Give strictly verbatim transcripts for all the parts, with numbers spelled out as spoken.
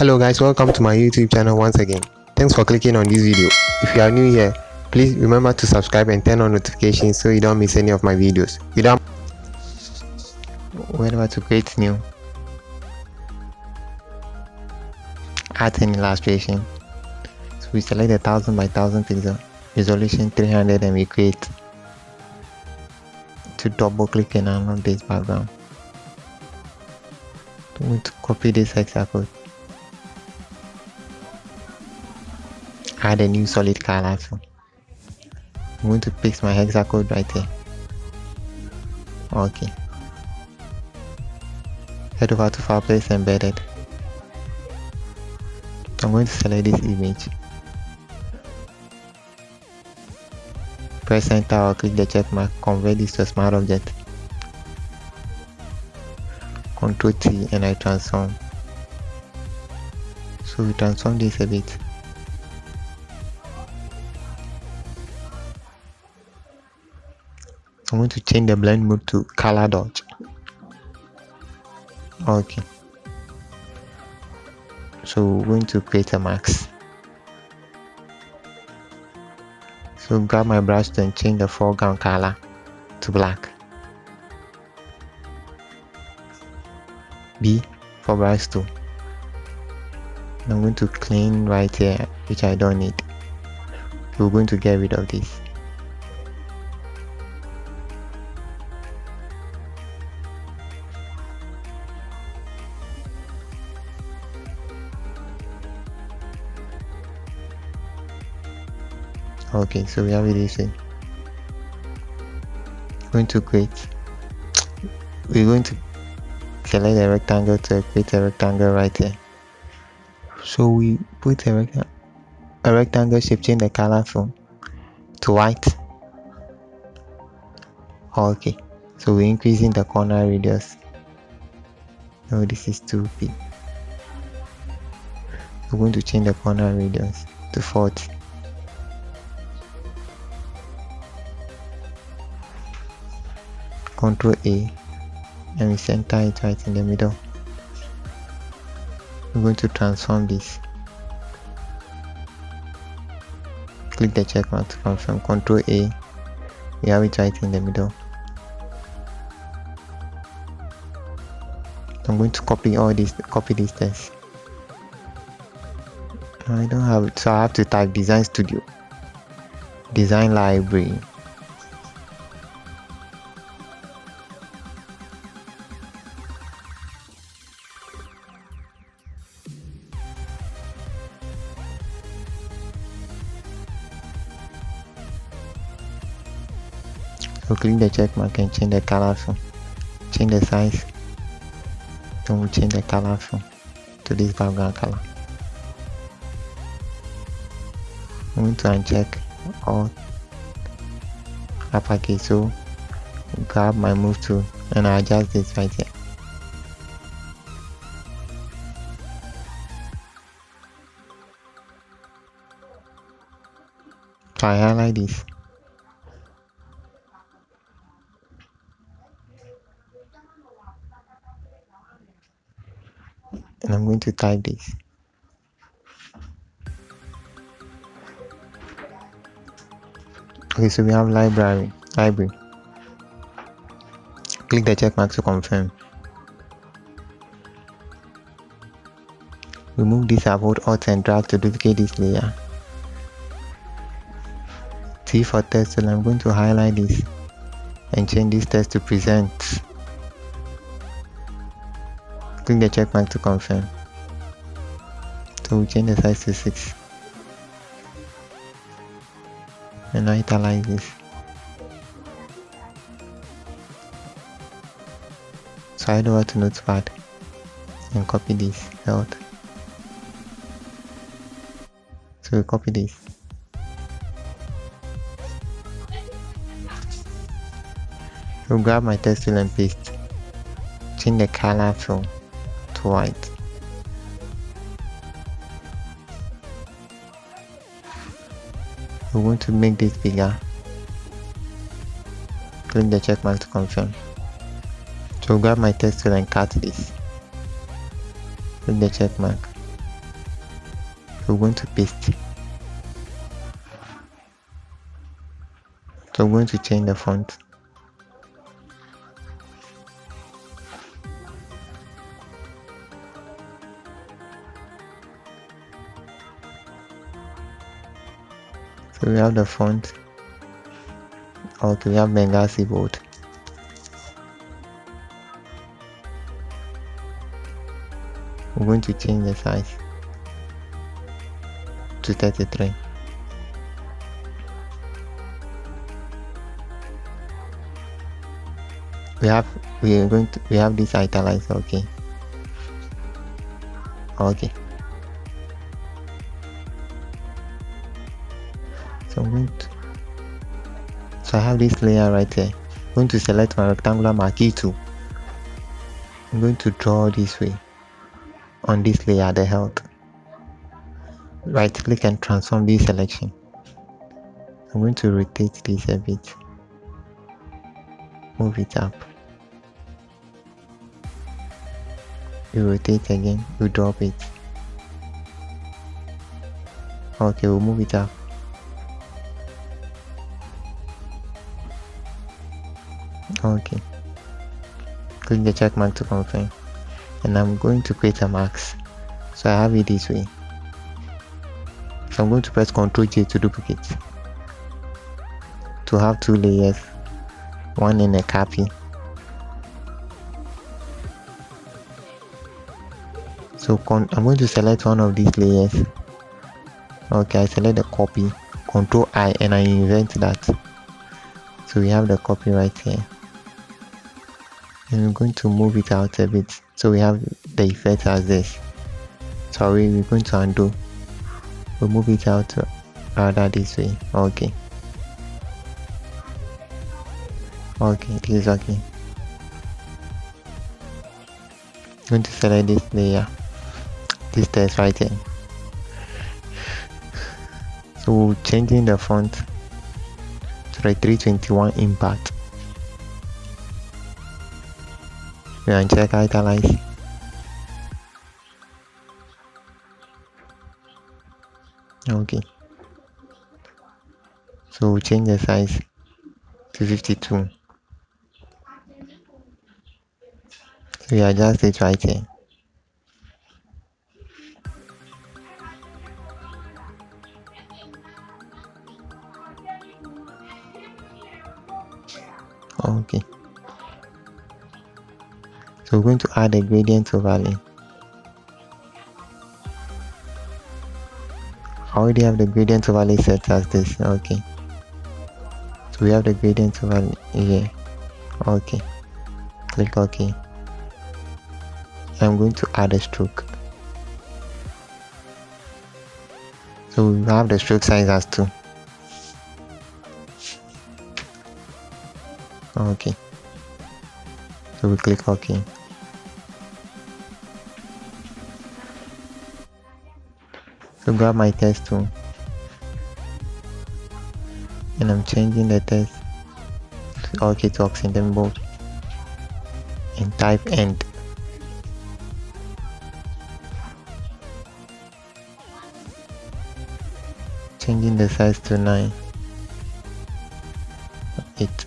Hello guys, welcome to my YouTube channel once again. Thanks for clicking on this video. If you are new here, please remember to subscribe and turn on notifications so you don't miss any of my videos. Without whatever to create new art and illustration, so we select a thousand by thousand pixel resolution three hundred and we create to double click and unlock this background. I'm going to copy this hexacode. Add a new solid color too. I'm going to paste my hexacode right here. Okay. Head over to File, Place, Embedded. I'm going to select this image. Press enter or click the check mark. Convert this to a smart object. Control T and I transform. So we transform this a bit. I'm going to change the blend mode to color dodge. Okay. So we're going to create a mask. So grab my brush and change the foreground color to black. B for brush two. And I'm going to clean right here, which I don't need. We're going to get rid of this. Okay, so we have this in. Going to create. We're going to select a rectangle to create a rectangle right here. So we put a, rect a rectangle shape, change the color from to white. Okay, so we're increasing the corner radius. No, this is two P. We're going to change the corner radius to forty. Control A and we center it right in the middle. We're going to transform this. Click the check mark to confirm. Control A. We have it right in the middle. I'm going to copy all this, copy this text. I don't have it, so I have to type Design Studio, Design Library. So click the check mark and change the color film. Change the size. Then we'll change the color film to this background color. I'm going to uncheck all uppercase. So grab my move tool and I adjust this right here. So I highlight this. And I'm going to type this. Okay, so we have library, library. Click the check mark to confirm. Remove this, hold Alt and drag to duplicate this layer. T for text, so I'm going to highlight this and change this text to present. Click the check mark to confirm. So we change the size to six and I italize this. So I head over to Notepad and copy this out. So we copy this. So grab my text tool and paste. Change the color from to white. We're going to make this bigger. Click the check mark to confirm. So grab my text tool and cut this. Click the check mark we're going to paste. So we're going to change the font. So we have the font. Okay, we have Benghazi bold. We're going to change the size to thirty-three. We have we are going to we have this italics. Okay. Okay. So I'm going to, so I have this layer right here. I'm going to select my rectangular marquee tool. I'm going to draw this way. On this layer, the health, right click and transform this selection. I'm going to rotate this a bit, move it up, you rotate again, you drop it. Okay, we'll move it up. Okay, click the check mark to confirm. And I'm going to create a max, so I have it this way. So I'm going to press Ctrl J to duplicate, to have two layers, one in a copy. So con I'm going to select one of these layers. Okay, I select the copy, Ctrl I, and I invert that. So we have the copy right here. And we're going to move it out a bit, so we have the effect as this. So we're going to undo, we'll move it out rather this way. Okay, okay, it is okay. I'm going to select this layer, this text right here. So we're changing the font to the three twenty-one impact. We uncheck italize. Okay. So we change the size to fifty-two. So we adjust it right here. Okay. So we're going to add a gradient overlay. I already have the gradient overlay set as this. Okay. So we have the gradient overlay here. Okay. Click OK. I'm going to add a stroke. So we have the stroke size as two. Okay. So we click OK. So grab my text tool, and I'm changing the text to OK to Occidental bold, and type end. Changing the size to nine. Eight.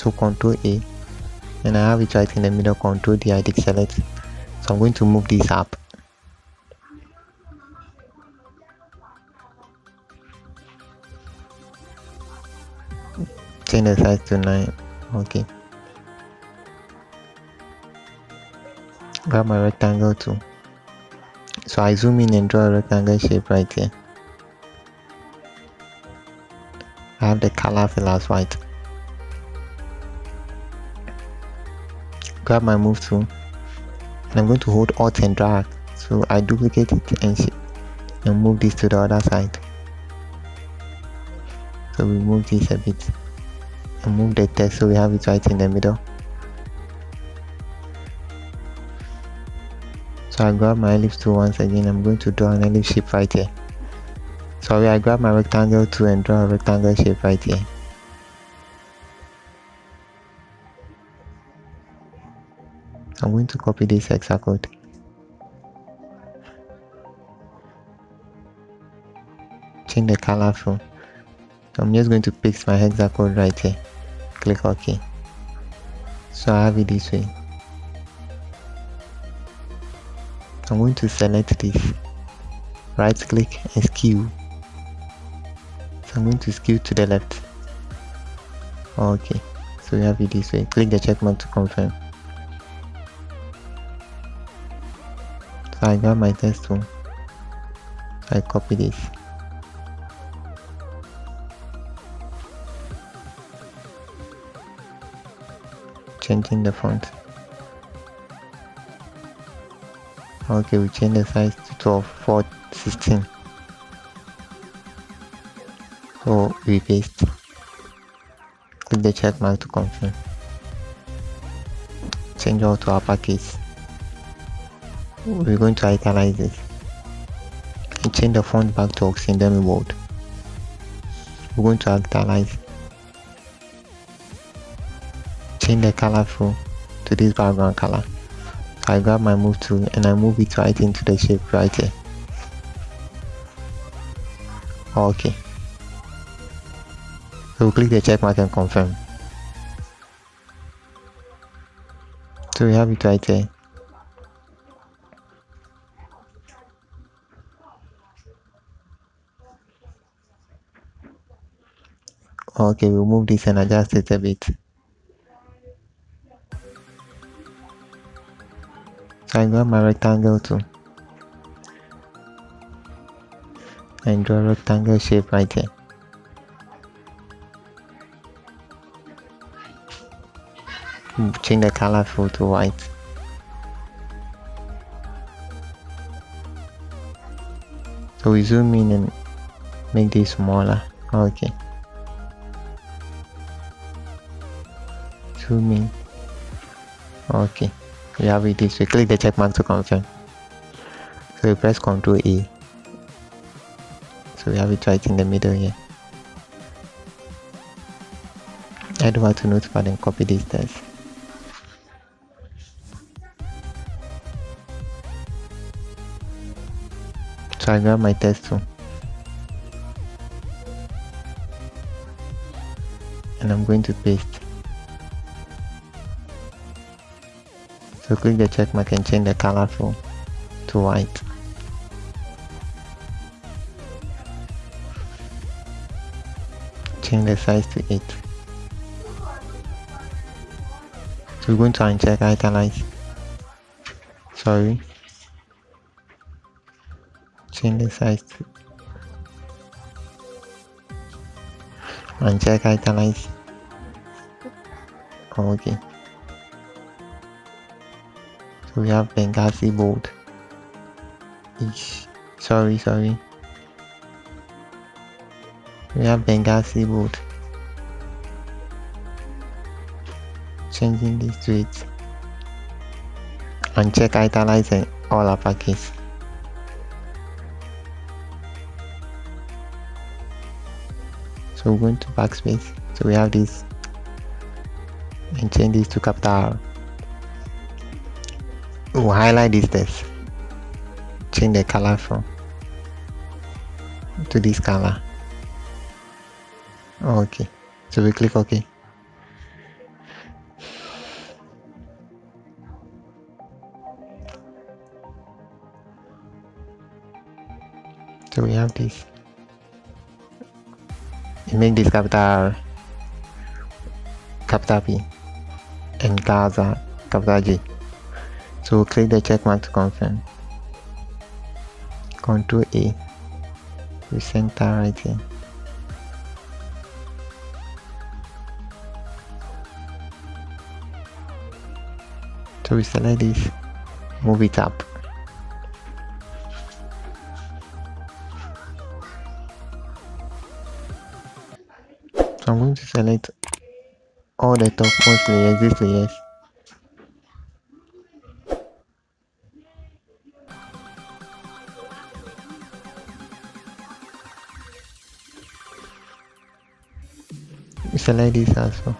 So Ctrl A, and I have it right in the middle. Ctrl D, I did select. So I'm going to move this up. Change the size to nine. Okay. Grab my rectangle too. So I zoom in and draw a rectangle shape right here. I have the color fill as white. Grab my move tool. And I'm going to hold Alt and drag, so I duplicate it and shift and move this to the other side. So we move this a bit and move the text, so we have it right in the middle. So I grab my ellipse tool once again. I'm going to draw an ellipse shape right here. Sorry, I grab my rectangle tool and draw a rectangle shape right here. I'm going to copy this hexacode change the color from. So I'm just going to paste my hexacode right here. Click OK. So I have it this way. I'm going to select this. Right click and skew. So I'm going to skew to the left. Okay. So we have it this way. Click the check mark to confirm. So I grab my text tool. I copy this. Changing the font. Okay, we change the size to twelve, four, sixteen. So we paste. Click the check mark to confirm. Change all to uppercase. We're going to italize it and change the font back to Oxydemi Bold. We're going to italize. Change the color through to this background color. So I grab my move tool and I move it right into the shape right here. Okay. So we'll click the check mark and confirm. So we have it right here. Okay, we'll move this and adjust it a bit. So I grab my rectangle tool and draw a rectangle shape right here. Change the color fill to white. So we zoom in and make this smaller. Okay. Zoom in. Okay. We have it this way. Click the check mark to confirm. So we press Ctrl A. So we have it right in the middle here. Head over to Notepad and copy this text. So I grab my text tool and I'm going to paste. So click the check mark and change the color from to white. Change the size to eight. So we're going to uncheck italize. Sorry. Change the size to uncheck italize. Okay. We have Benghazi bold. Eesh. Sorry, sorry. We have Benghazi bold. Changing this to it. Uncheck italize and all uppercase. So we're going to backspace. So we have this. And change this to capital R. We'll highlight this text. Change the color from to this color. Okay, so we click OK. So we have this. We make this capital R, capital P, and Gaza, capital G. So we'll click the check mark to confirm. Ctrl A. We center right here. So we select this, move it up. So I'm going to select all the topmost layers, these layers. Select this as well.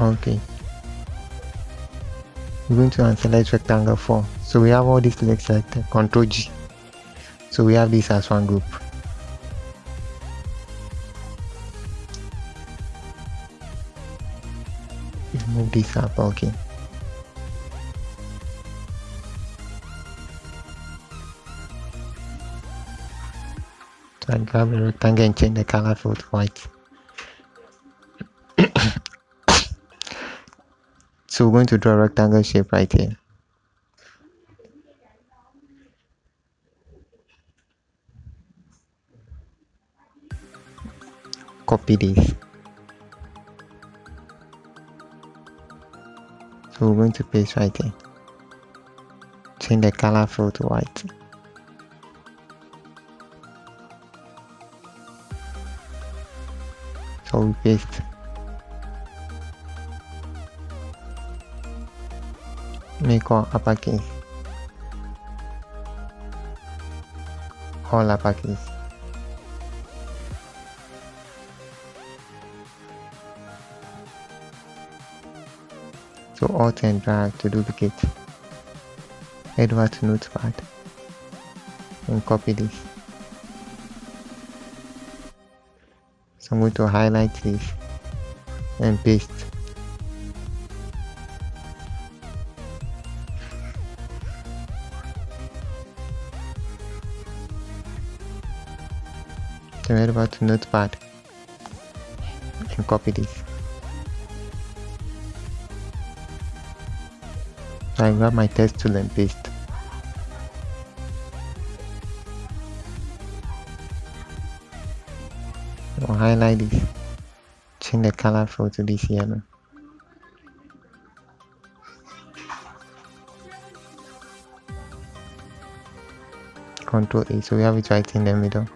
Okay. we're going to unselect rectangle form. So we have all these legs selected, Ctrl G. So we have these as one group. Move this up, okay. So I grab the rectangle and change the color field to white. So we're going to draw a rectangle shape right here. Copy this. So we're going to paste right here. Change the color field to white. So we paste. Make all uppercase. All uppercase. So alt and drag to duplicate. Head over to notepad and copy this. So I'm going to highlight this and paste. So head over to notepad and copy this. So I grab my text tool and paste. I'll highlight this. Change the color field to this yellow. Control A, so we have it right in the middle.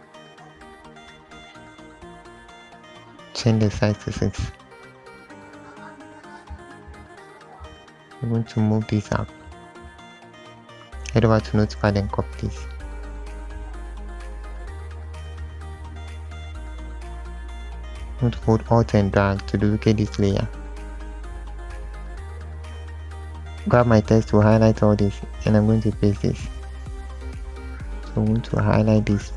Change the size to six. I'm going to move this up. Head over to notepad and copy this. I'm going to hold alt and drag to duplicate this layer. Grab my text to highlight all this and I'm going to paste this. So I'm going to highlight this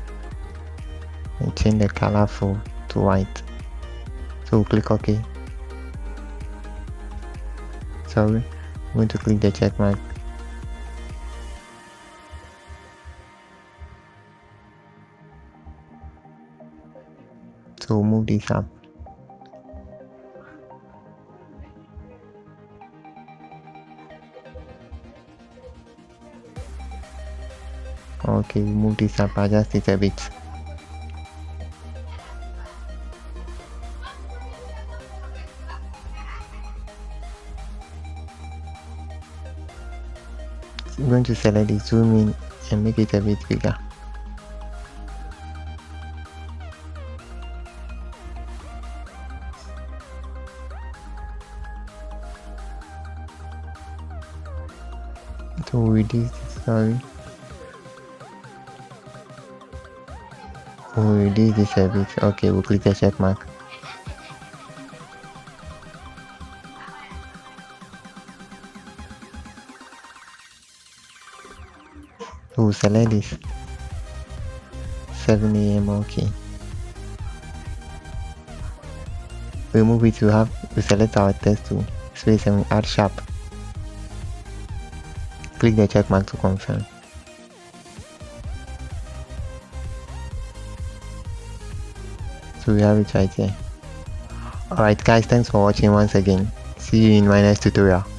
and change the color field to white. So we'll click OK. Sorry. I'm going to click the check mark. So we'll move this up. Okay, we'll move this up, adjust it a bit. I'm going to select the zoom in and make it a bit bigger. So reduce this, sorry. We'll reduce this a bit. Okay, we'll click the check mark. We'll select this. seven A M okay. We move it to have we select our text tool, space and add sharp. Click the check mark to confirm. So we have it right here. Alright guys, thanks for watching once again. See you in my next tutorial.